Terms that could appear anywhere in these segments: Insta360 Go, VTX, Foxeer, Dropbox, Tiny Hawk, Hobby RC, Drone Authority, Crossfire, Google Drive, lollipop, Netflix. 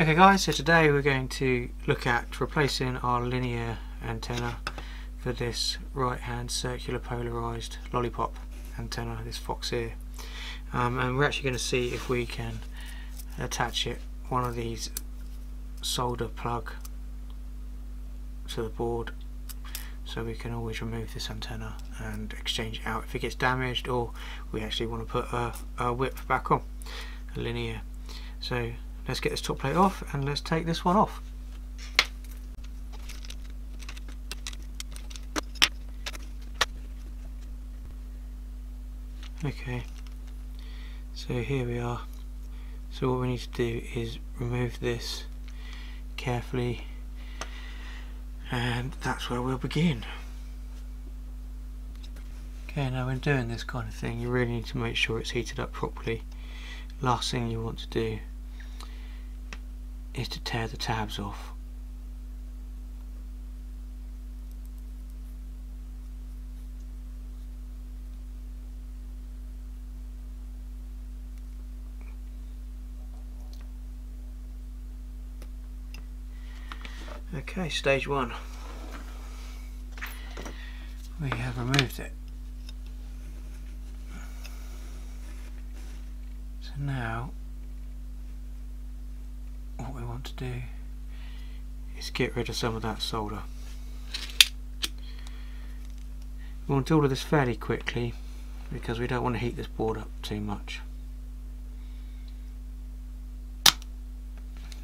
Okay guys, so today we're going to look at replacing our linear antenna for this right hand circular polarised lollipop antenna, this Foxeer, and we're actually going to see if we can attach it one of these solder plug to the board so we can always remove this antenna and exchange it out if it gets damaged or we actually want to put a whip back on, a linear. So let's get this top plate off and let's take this one off. Okay, so here we are. So what we need to do is remove this carefully, and that's where we'll begin. Okay, now when doing this kind of thing you really need to make sure it's heated up properly. Last thing you want to do is to tear the tabs off. Okay, stage one. We have removed it. So now what we want to do is get rid of some of that solder. We want to do all of this fairly quickly because we don't want to heat this board up too much.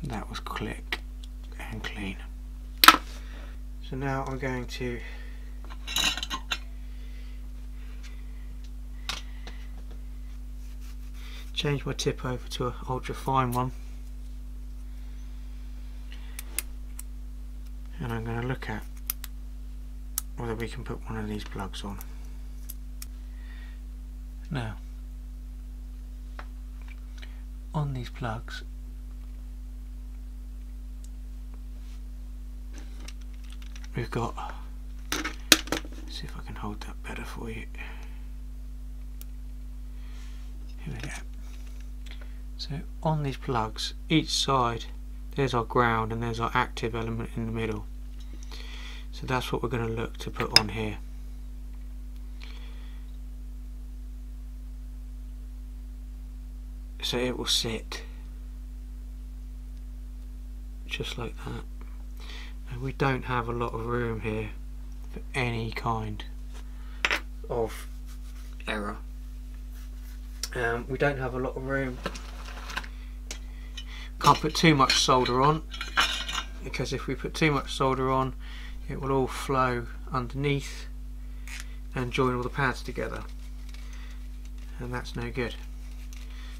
That was click and clean. So now I'm going to change my tip over to an ultra fine one. And I'm going to look at whether we can put one of these plugs on. Now, on these plugs, we've got, let's see if I can hold that better for you. Here we go. So on these plugs, each side, there's our ground and there's our active element in the middle. So that's what we're going to look to put on here. So it will sit just like that. Now we don't have a lot of room here for any kind of error. We don't have a lot of room. Can't put too much solder on because if we put too much solder on it will all flow underneath and join all the pads together, and that's no good.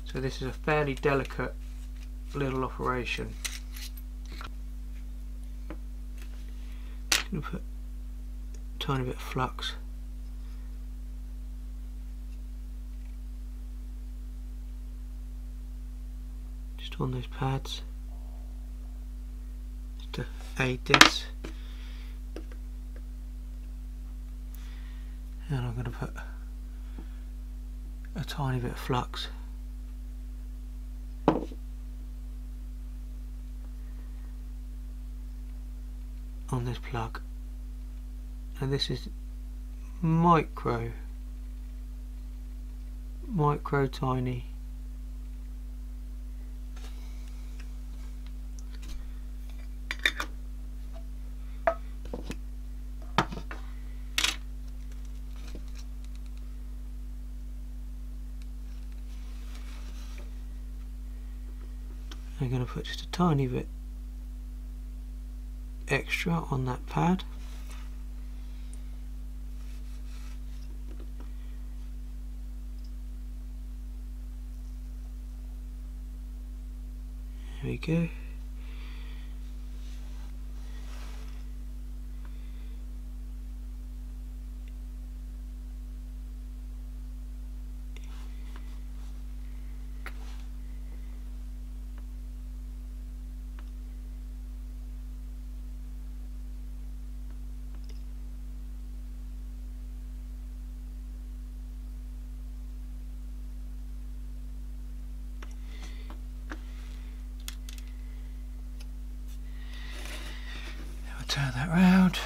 So this is a fairly delicate little operation. Just going to put a tiny bit of flux on those pads just to aid this, and I'm going to put a tiny bit of flux on this plug, and this is micro tiny. I'm going to put just a tiny bit extra on that pad, there we go, turn that round.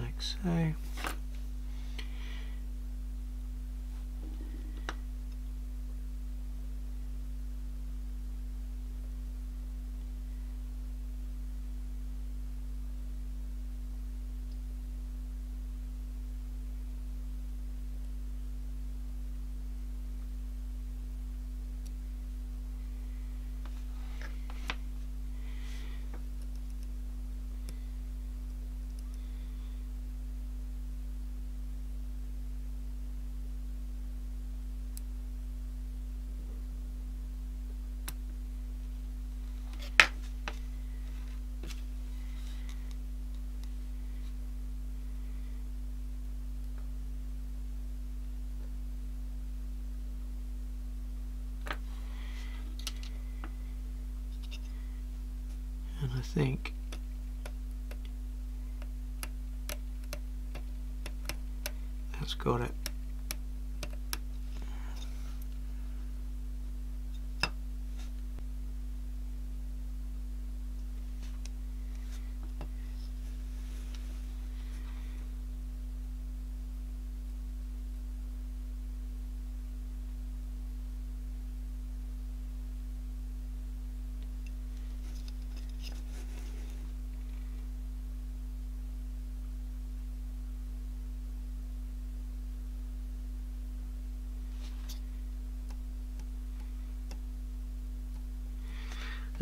Like so. I think that's got it.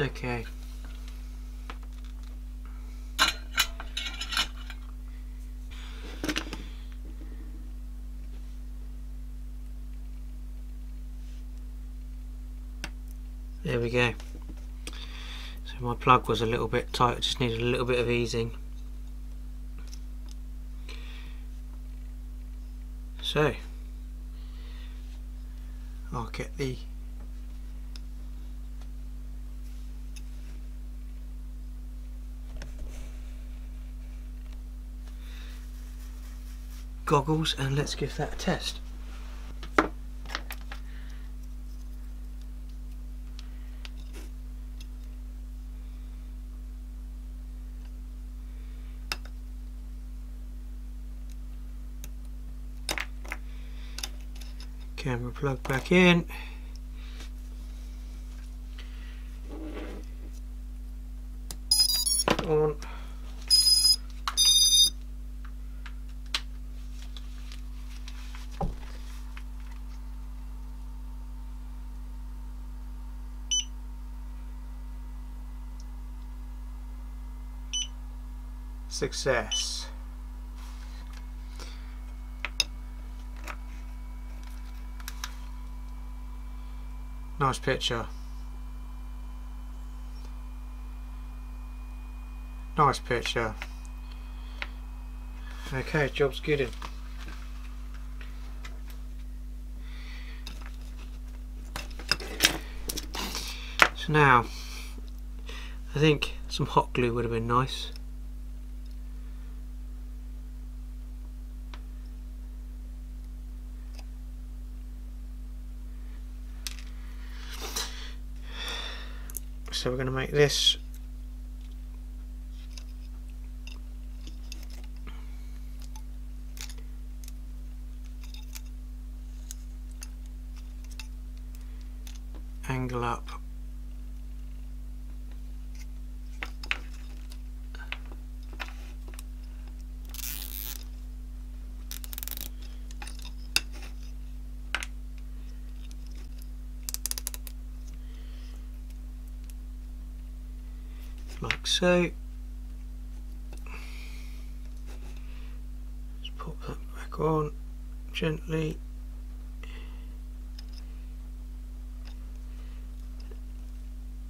Okay. There we go. So my plug was a little bit tight, just needed a little bit of easing. So I'll get the goggles and let's give that a test. Camera plug back in. On. Success. Nice picture. Nice picture. Okay, job's good. So now, I think some hot glue would have been nice. So we're going to make this angle up. Like so. Just pop that back on gently.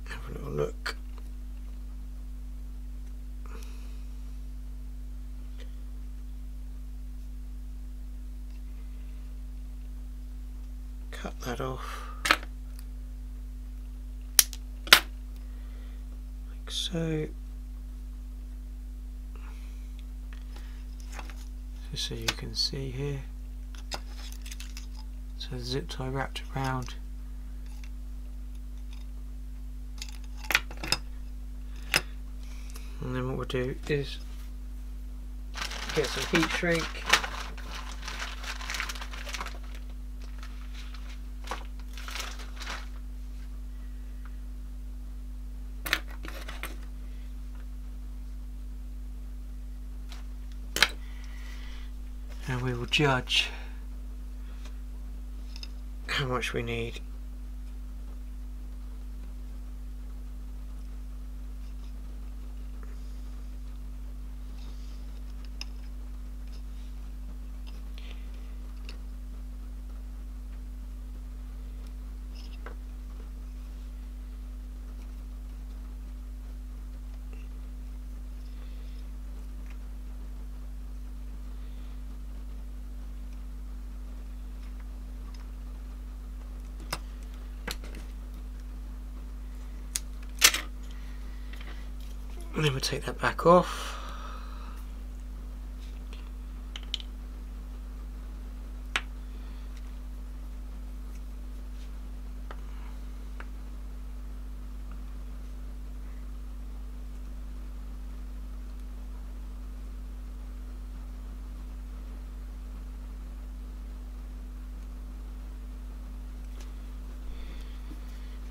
Have a little look. cut that off like so. Just so you can see here, so the zip tie wrapped around and then what we'll do is get some heat shrink. And we will judge how much we need. And then we'll take that back off.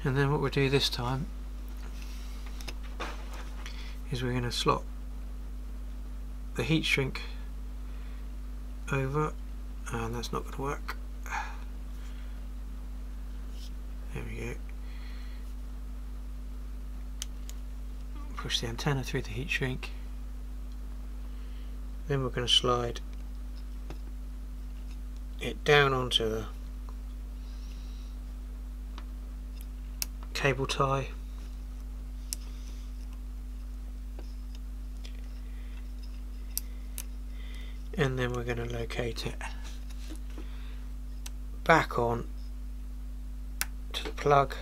And then what we'll do this time is we're going to slot the heat shrink over, and that's not going to work. There we go. Push the antenna through the heat shrink. Then we're going to slide it down onto the cable tie. And then we're going to locate it back on to the plug,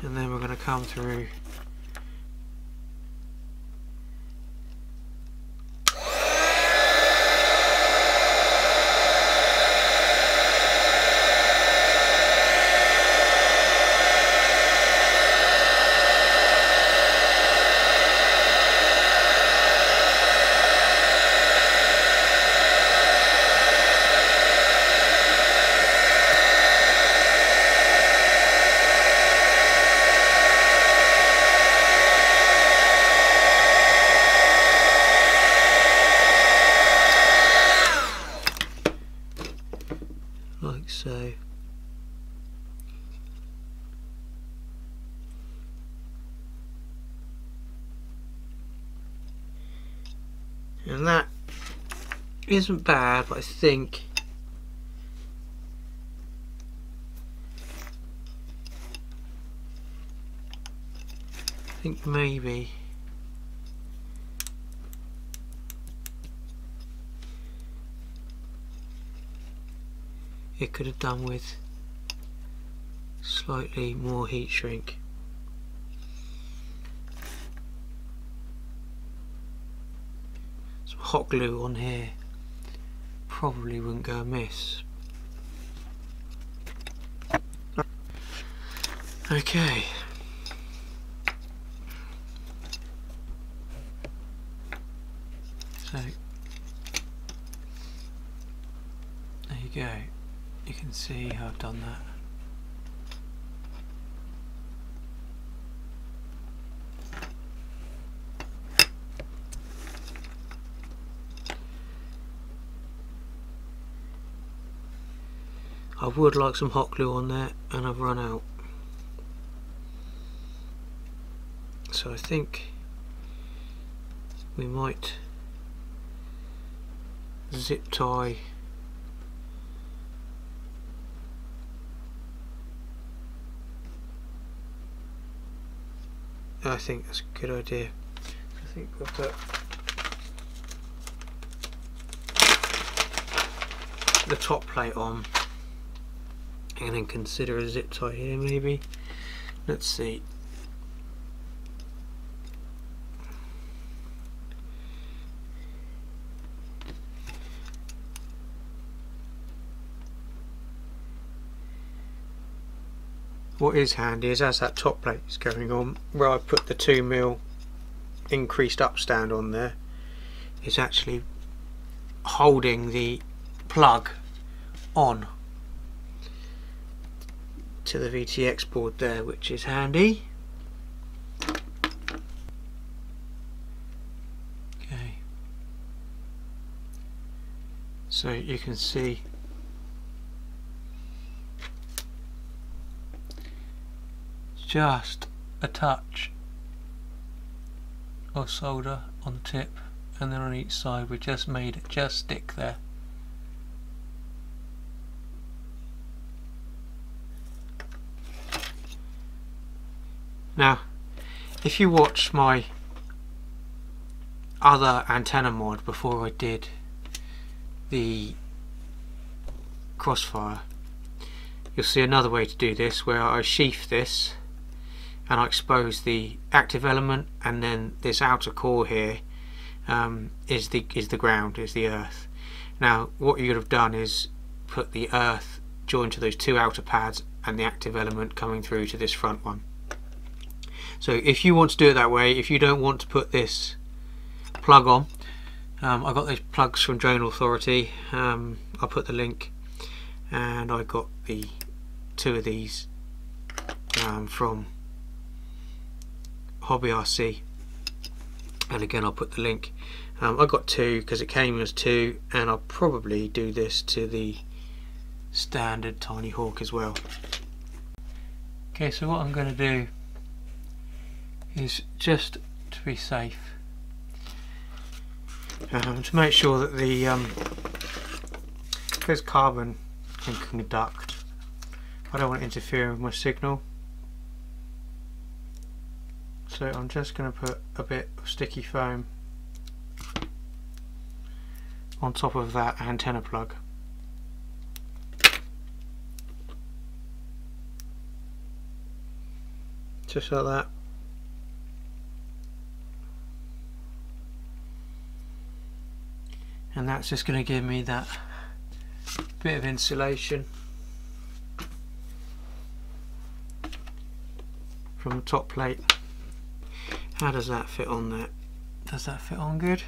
and then we're going to come through like so. And that isn't bad, but I think maybe it could have done with slightly more heat shrink. Some hot glue on here probably wouldn't go amiss. Okay. So there you go. You can see how I've done that. I would like some hot glue on there, and I've run out. So I think we might zip tie . I think that's a good idea. I think we've got the top plate on, and then consider a zip tie here maybe. Let's see. What is handy is as that top plate is going on, where I put the 2mm increased up stand on there, is actually holding the plug on to the VTX board there, which is handy. Okay, so you can see just a touch of solder on the tip, and then on each side we just made it just stick there. Now if you watch my other antenna mod before I did the Crossfire, you'll see another way to do this where I sheath this and I expose the active element, and then this outer core here is the ground, is the earth. Now what you would have done is put the earth joined to those two outer pads and the active element coming through to this front one. So if you want to do it that way, if you don't want to put this plug on, I got those plugs from Drone Authority, I'll put the link, and I got the two of these from Hobby RC, and again I'll put the link. I got two because it came as two, and I'll probably do this to the standard Tiny Hawk as well. Okay, so what I'm going to do is, just to be safe, to make sure that the there's carbon and conduct, I don't want it interfering with my signal. So I'm just going to put a bit of sticky foam on top of that antenna plug. Just like that. And that's just going to give me that bit of insulation from the top plate. How does that fit on there? Does that fit on good?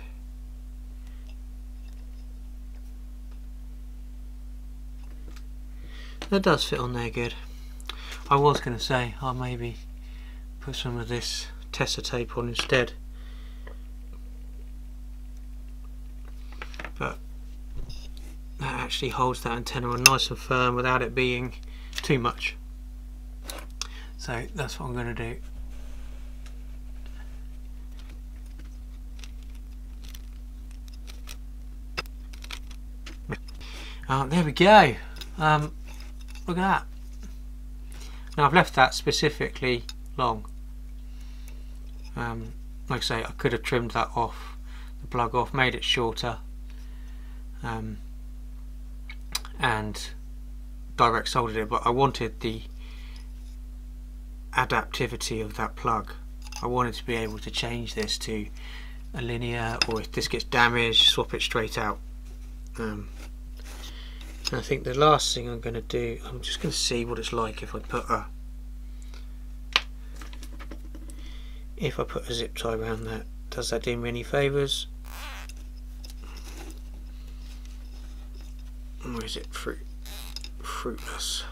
That does fit on there good. I was going to say I'll maybe put some of this tester tape on instead, but that actually holds that antenna on nice and firm without it being too much. So that's what I'm going to do. There we go. Look at that. Now I've left that specifically long. Like I say, I could have trimmed that off, the plug off, made it shorter, and direct soldered it, but I wanted the adaptivity of that plug. I wanted to be able to change this to a linear, or if this gets damaged, swap it straight out. I think the last thing I'm going to do, I'm just going to see what it's like if I put a zip tie around that. Does that do me any favours? Or is it fruitless?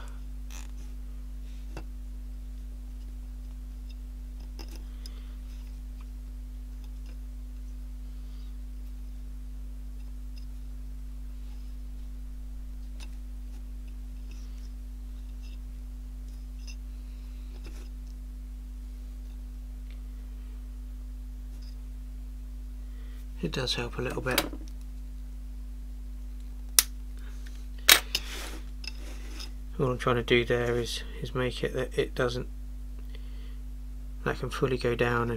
it does help a little bit. All I'm trying to do there is make it that it doesn't, that can fully go down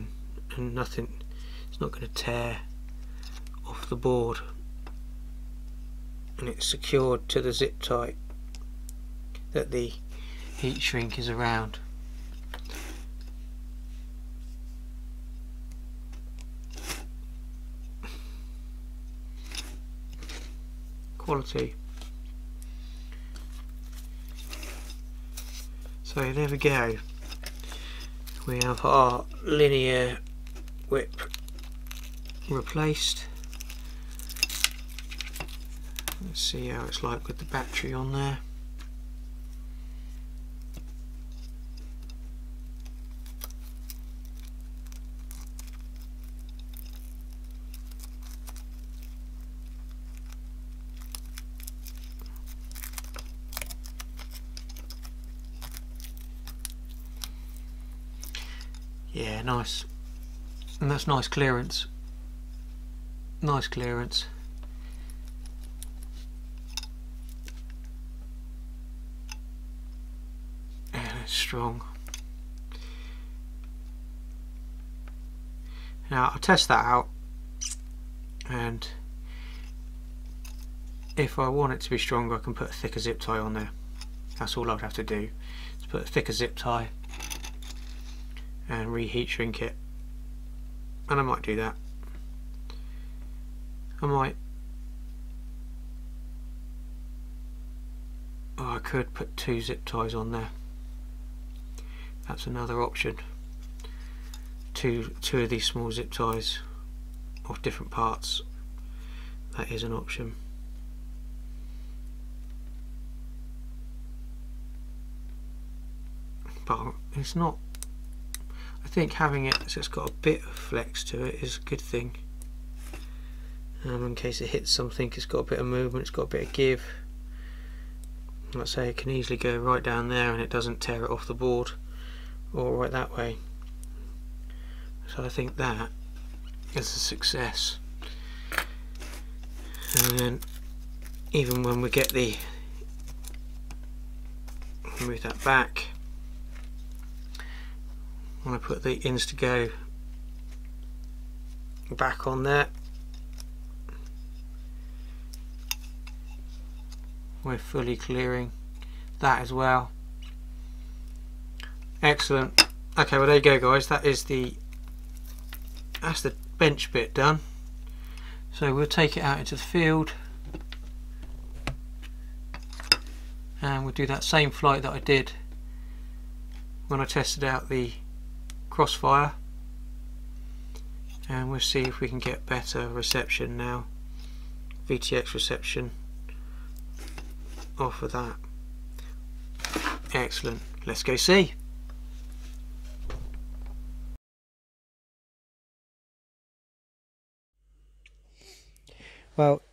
and nothing, it's not going to tear off the board, and it's secured to the zip tie that the heat shrink is around. Quality. So there we go, we have our linear whip replaced. Let's see how it's like with the battery on there. Yeah, nice. And that's nice clearance. Nice clearance. And it's strong. Now I'll test that out, and if I want it to be stronger I can put a thicker zip tie on there. That's all I'd have to do, is put a thicker zip tie and reheat shrink it, and I might do that. I might, oh, I could put two zip ties on there, that's another option, two of these small zip ties of different parts, that is an option. But it's not, I think having it so it's got a bit of flex to it is a good thing. In case it hits something, it's got a bit of movement, it's got a bit of give. Like I say, it can easily go right down there and it doesn't tear it off the board, or right that way. So I think that is a success. And then even when we get the, move that back, I'm going to put the Insta360 Go back on there . We're fully clearing that as well. Excellent. Okay, well there you go guys, that is the, that's the bench bit done. So we'll take it out into the field and we'll do that same flight that I did when I tested out the Crossfire, and we'll see if we can get better reception now, VTX reception off of that. Excellent, let's go see. Well,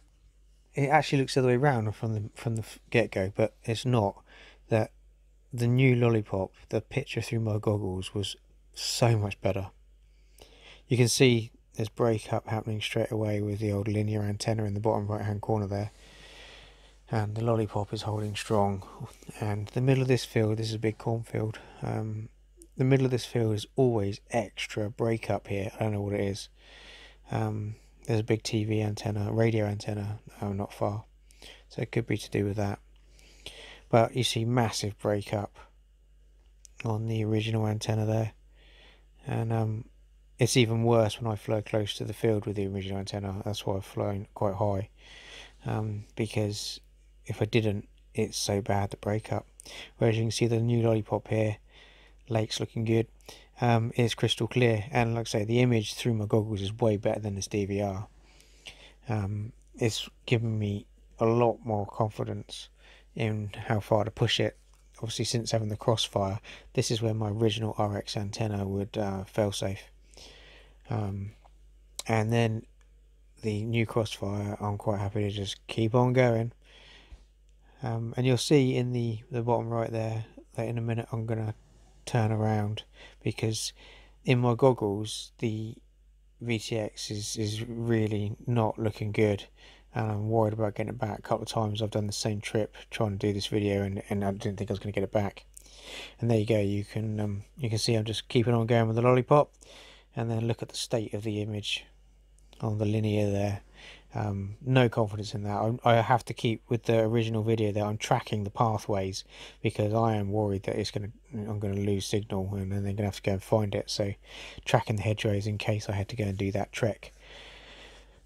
it actually looks the other way around from the get-go, but it's not. That the new Lollipop, the picture through my goggles was so much better. You can see there's breakup happening straight away with the old linear antenna in the bottom right hand corner there, and the Lollipop is holding strong. And the middle of this field, this is a big cornfield, the middle of this field is always extra breakup here. I don't know what it is. There's a big TV antenna, radio antenna not far, so it could be to do with that. But you see massive breakup on the original antenna there. And it's even worse when I fly close to the field with the original antenna. That's why I've flown quite high, because if I didn't, it's so bad, the breakup. Whereas you can see the new Lollipop here, lake's looking good, it's crystal clear, and like I say, the image through my goggles is way better than this DVR. It's given me a lot more confidence in how far to push it. Obviously, since having the Crossfire, this is where my original RX antenna would fail-safe. And then the new Crossfire, I'm quite happy to just keep on going. And you'll see in the bottom right there that in a minute I'm going to turn around, because in my goggles the VTX is really not looking good, and I'm worried about getting it back. A couple of times I've done the same trip trying to do this video, and I didn't think I was going to get it back. And there you go, you can see I'm just keeping on going with the lollipop, and then look at the state of the image on the linear there. No confidence in that. I have to keep with the original video that I'm tracking the pathways, because I am worried that I'm going to lose signal, and then they're going to have to go and find it. So tracking the hedgerows in case I had to go and do that trek.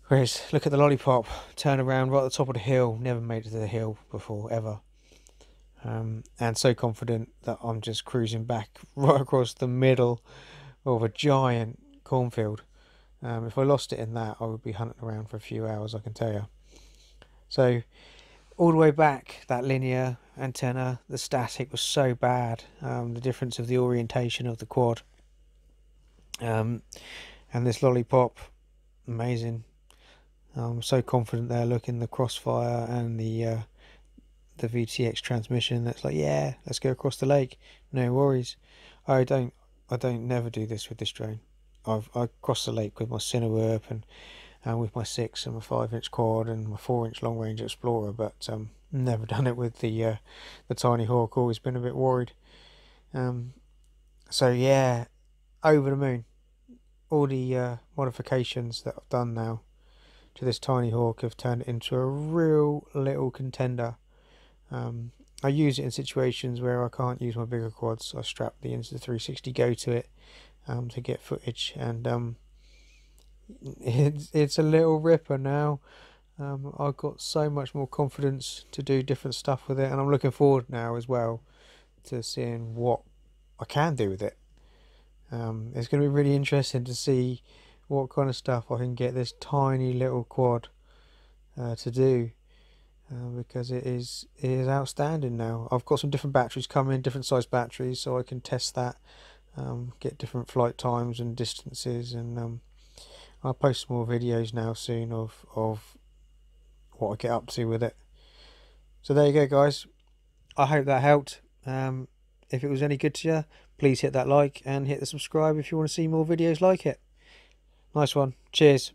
Whereas look at the lollipop, turn around right at the top of the hill, never made it to the hill before ever. And so confident that I'm just cruising back right across the middle of a giant cornfield. If I lost it in that, I would be hunting around for a few hours, I can tell you. So all the way back, that linear antenna, the static was so bad, the difference of the orientation of the quad, and this lollipop, amazing. I'm so confident there, looking the Crossfire and the VTX transmission. That's like, yeah, let's go across the lake, no worries. I don't never do this with this drone. I crossed the lake with my Cinewerp and with my 6 and my 5-inch quad and my 4-inch long range Explorer, but never done it with the Tiny Hawk. Always been a bit worried. So yeah, over the moon. All the modifications that I've done now to this Tiny Hawk have turned it into a real little contender. I use it in situations where I can't use my bigger quads. I strap the Insta360 Go to it to get footage, and it's a little ripper now. I've got so much more confidence to do different stuff with it, and I'm looking forward now as well to seeing what I can do with it. It's going to be really interesting to see what kind of stuff I can get this tiny little quad to do, because it is outstanding now. I've got some different batteries coming, different size batteries, so I can test that. Get different flight times and distances, and I'll post more videos now soon of what I get up to with it. So there you go, guys. I hope that helped. If it was any good to you, please hit that like and hit the subscribe if you want to see more videos like it. Nice one. Cheers.